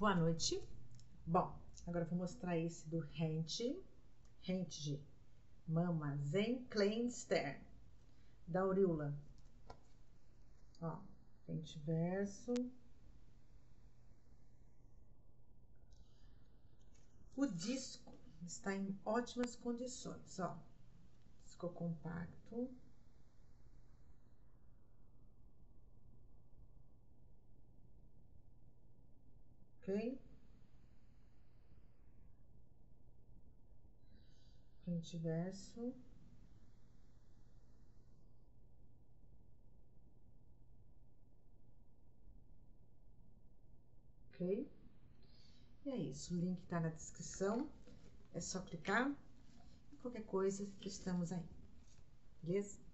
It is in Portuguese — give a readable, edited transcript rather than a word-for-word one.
Boa noite. Bom, agora eu vou mostrar esse do Heintje, Mama, Zwei Kleine Sterne, da Oriola. Ó, frente e verso. O disco está em ótimas condições, ó. Disco compacto. Ok? Frente e verso. Ok? E é isso, o link tá na descrição, é só clicar. E qualquer coisa, estamos aí. Beleza?